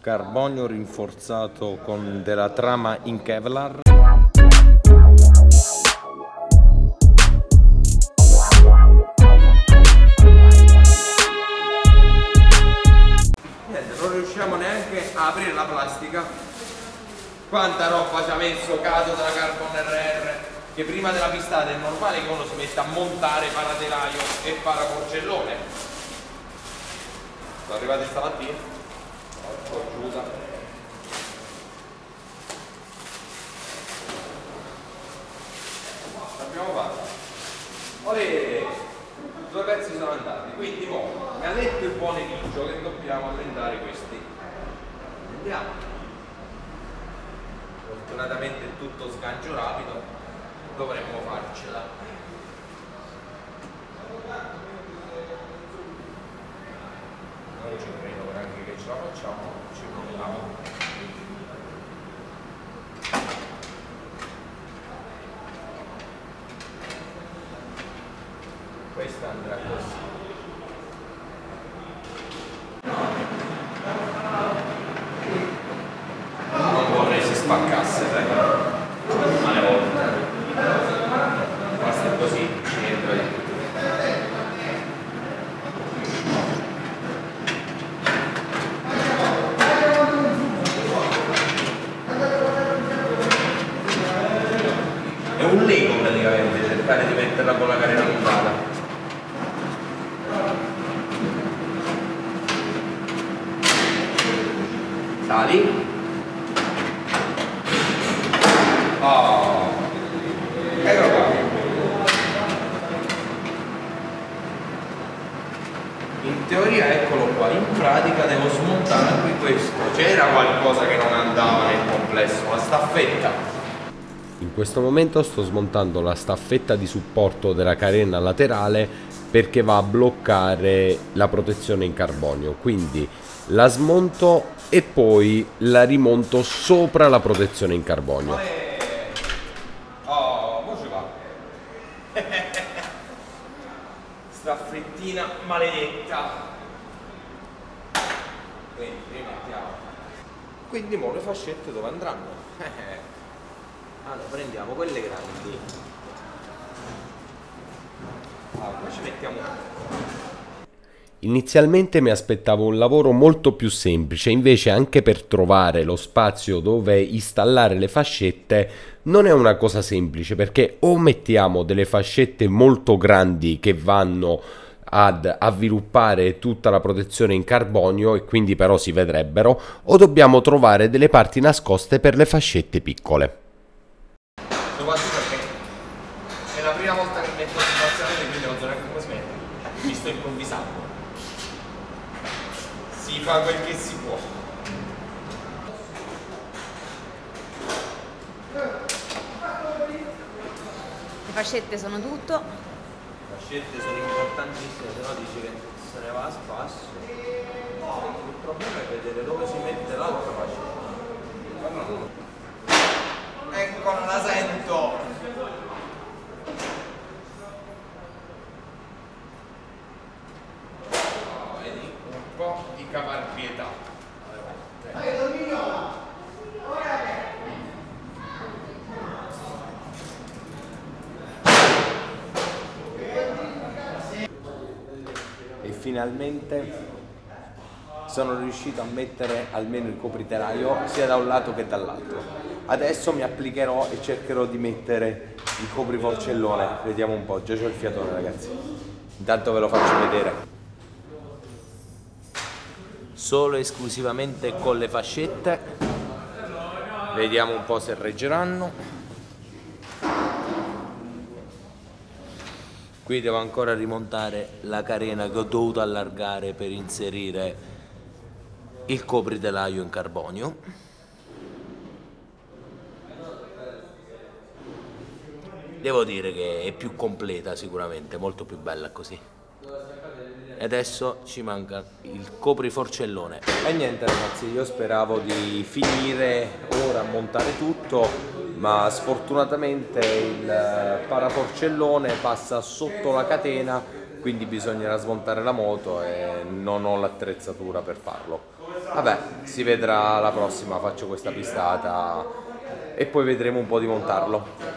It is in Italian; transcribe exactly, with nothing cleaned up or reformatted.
carbonio rinforzato con della trama in Kevlar. Niente, non riusciamo neanche a aprire la plastica. Quanta roba ci ha messo Kato della Carbon erre erre, che prima della pistata è normale che uno si metta a montare paratelaio e paraporcellone. Sono arrivati stamattina. Abbiamo fatto. Olè, due pezzi sono andati, quindi buono, galette buone Ninja, che dobbiamo prendere questi. Andiamo. Fortunatamente è tutto sgancio rapido, dovremmo farcela. Non ci credo neanche che ce la facciamo, ci proviamo. Questa andrà così. Non vorrei si spaccasse, eh? Ma le volte. Basta così, ci rientro io. È un Lego praticamente, cercare di metterla con la carena lontana. Sali. Oh, ecco qua. In teoria eccolo qua, in pratica devo smontare anche questo. C'era qualcosa che non andava nel complesso, la staffetta. In questo momento sto smontando la staffetta di supporto della carena laterale perché va a bloccare la protezione in carbonio, quindi la smonto e poi la rimonto sopra la protezione in carbonio. Oh, mo ci va. Staffettina maledetta. Quindi rimettiamo. Quindi mo le fascette dove andranno? Allora prendiamo quelle grandi. Allora poi ci mettiamo una. Inizialmente mi aspettavo un lavoro molto più semplice, invece anche per trovare lo spazio dove installare le fascette non è una cosa semplice, perché o mettiamo delle fascette molto grandi che vanno ad avviluppare tutta la protezione in carbonio e quindi però si vedrebbero, o dobbiamo trovare delle parti nascoste per le fascette piccole. È la prima volta che metto il spaziale, quindi non so neanche come smettere, mi sto improvvisando. Si fa quel che si può. Le fascette sono tutto. Le fascette sono importantissime, se no dici che se ne va a spasso. Il problema è vedere dove si mette l'altra fascetta. Ecco, non la sento! Di caparbietà. E finalmente sono riuscito a mettere almeno il copritraio sia da un lato che dall'altro. Adesso mi applicherò e cercherò di mettere il copriporcellone. Vediamo un po', già c'ho il fiatone ragazzi. Intanto ve lo faccio vedere. Solo e esclusivamente con le fascette, vediamo un po' se reggeranno. Qui devo ancora rimontare la carena che ho dovuto allargare per inserire il copritelaio in carbonio. Devo dire che è più completa sicuramente, molto più bella così. E adesso ci manca il copriforcellone. E niente ragazzi, io speravo di finire ora a montare tutto, ma sfortunatamente il paraforcellone passa sotto la catena, quindi bisognerà smontare la moto e non ho l'attrezzatura per farlo. Vabbè, si vedrà la prossima, faccio questa pistata e poi vedremo un po' di montarlo.